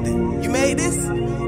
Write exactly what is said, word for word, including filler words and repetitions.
made this. You made this?